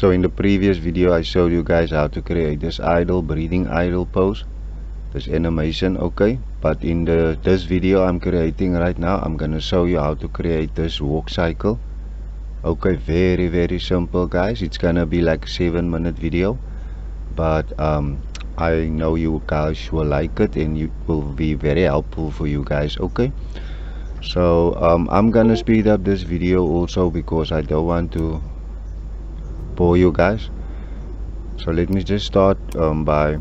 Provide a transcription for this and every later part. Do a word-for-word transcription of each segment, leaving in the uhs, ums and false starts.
So in the previous video I showed you guys how to create this idle, breathing idle pose, this animation, okay? But in the this video I'm creating right now, I'm gonna show you how to create this walk cycle. Okay, very very simple guys. It's gonna be like a seven minute video, but um, I know you guys will like it and it will be very helpful for you guys, okay? So um, I'm gonna speed up this video also because I don't want to bore you guys. So let me just start um, by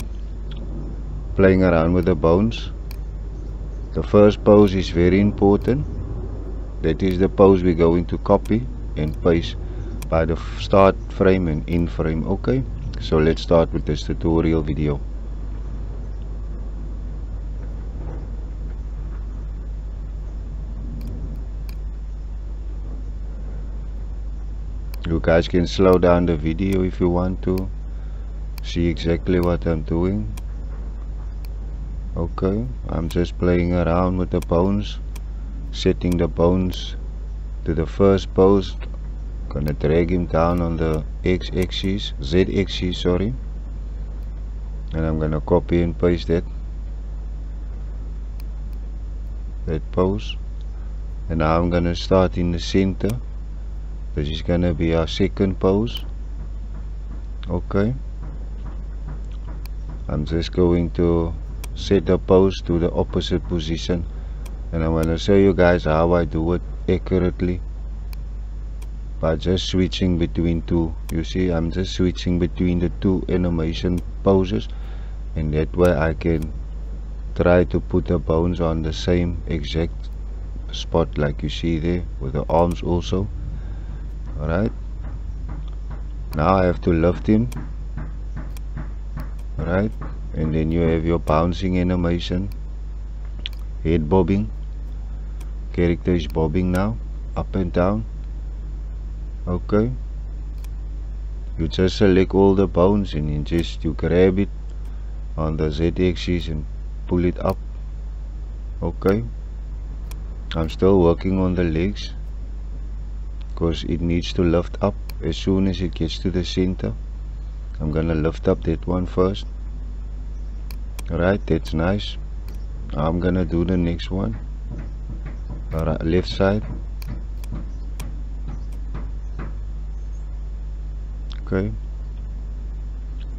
playing around with the bones. The first pose is very important. That is the pose we're going to copy and paste by the start frame and in frame, okay? So let's start with this tutorial video. You guys can slow down the video if you want to see exactly what I'm doing. Okay, I'm just playing around with the bones, setting the bones to the first pose. Gonna drag him down on the x-axis, z-axis, sorry, and I'm gonna copy and paste that that pose. And now I'm gonna start in the center. This is gonna be our second pose, okay? I'm just going to set the pose to the opposite position, and I'm gonna show you guys how I do it accurately by just switching between two. You see, I'm just switching between the two animation poses, and that way I can try to put the bones on the same exact spot like you see there with the arms also. Alright, now I have to lift him, right? And then you have your bouncing animation, head bobbing, character is bobbing now, up and down, okay? You just select all the bones and then just you grab it on the z-axis and pull it up, okay? I'm still working on the legs because it needs to lift up as soon as it gets to the center. I'm gonna lift up that one first. Alright, that's nice. I'm gonna do the next one. Alright, left side. Okay,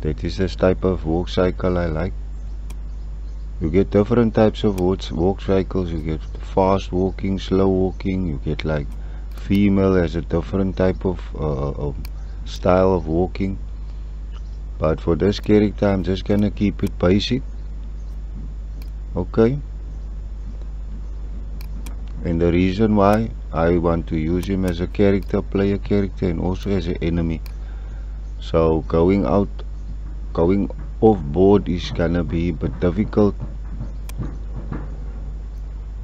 that is this type of walk cycle I like. You get different types of walk cycles. You get fast walking, slow walking, you get like female has a different type of uh, uh, style of walking, but for this character I'm just gonna keep it basic, okay? And the reason why I want to use him as a character, player character, and also as an enemy, so going out going off board is gonna be a bit difficult,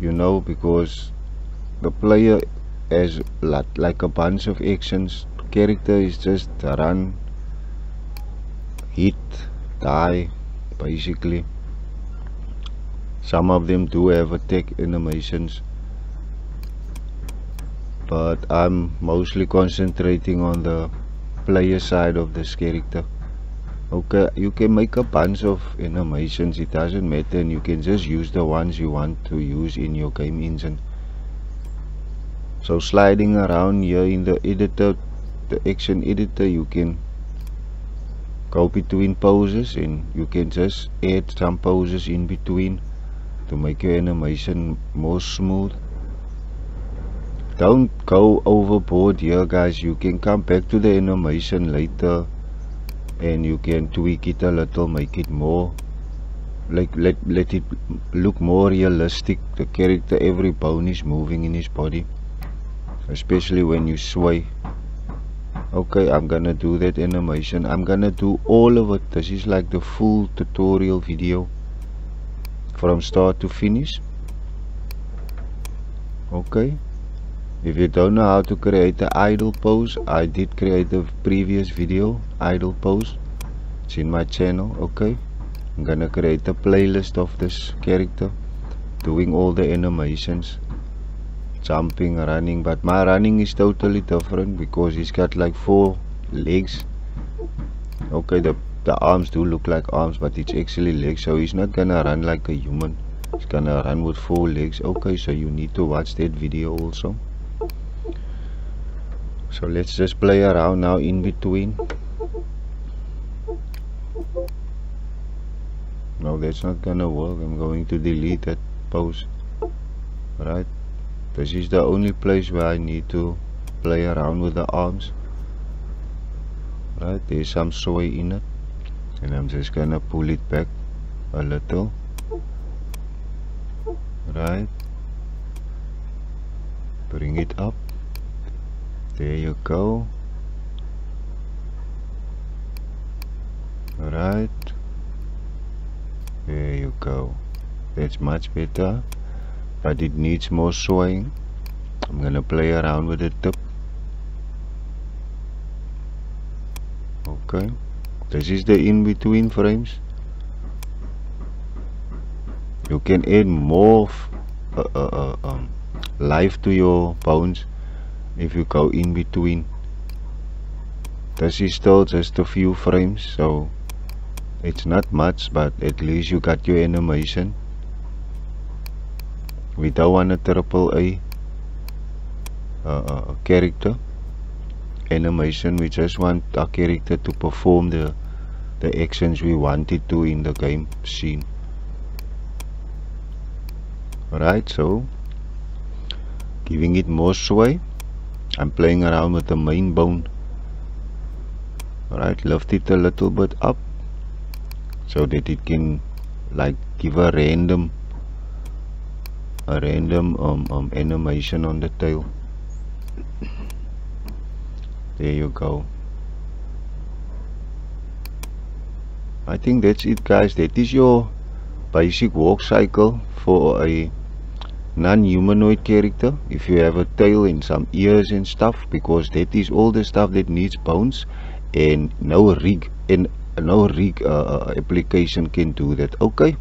you know, because the player as like, like a bunch of actions. Character is just run, hit, die, basically. Some of them do have attack animations, but I'm mostly concentrating on the player side of this character. Okay, you can make a bunch of animations, it doesn't matter, and you can just use the ones you want to use in your game engine. So sliding around here in the editor, the action editor, you can go between poses and you can just add some poses in between to make your animation more smooth. Don't go overboard here guys, you can come back to the animation later and you can tweak it a little, make it more like let, let it look more realistic. The character, every bone is moving in his body, especially when you sway. Okay, I'm gonna do that animation. I'm gonna do all of it. This is like the full tutorial video from start to finish, okay? If you don't know how to create the idle pose, I did create the previous video, idle pose, it's in my channel, okay? I'm gonna create a playlist of this character doing all the animations, jumping, running, but my running is totally different because he's got like four legs Okay, the the arms do look like arms, but it's actually legs. So he's not gonna run like a human. He's gonna run with four legs. Okay, so you need to watch that video also. So let's just play around now in between. No, that's not gonna work. I'm going to delete that pose. Right, this is the only place where I need to play around with the arms. Right, there's some soy in it, and I'm just gonna pull it back a little. Right, bring it up. There you go. Right, there you go. That's much better, but it needs more sewing. I'm gonna play around with the tip. Okay, this is the in-between frames. You can add more uh, uh, um, life to your bones if you go in between. This is still just a few frames, so it's not much, but at least you got your animation. We don't want a triple A uh, uh, character animation. We just want our character to perform the the actions we wanted to in the game scene. Alright, so giving it more sway. I'm playing around with the main bone. Alright, lift it a little bit up so that it can like give a random a random um, um, animation on the tail. There you go. I think that's it, guys. That is your basic walk cycle for a non-humanoid character, if you have a tail and some ears and stuff, because that is all the stuff that needs bones, and no rig and no rig uh, application can do that. Okay.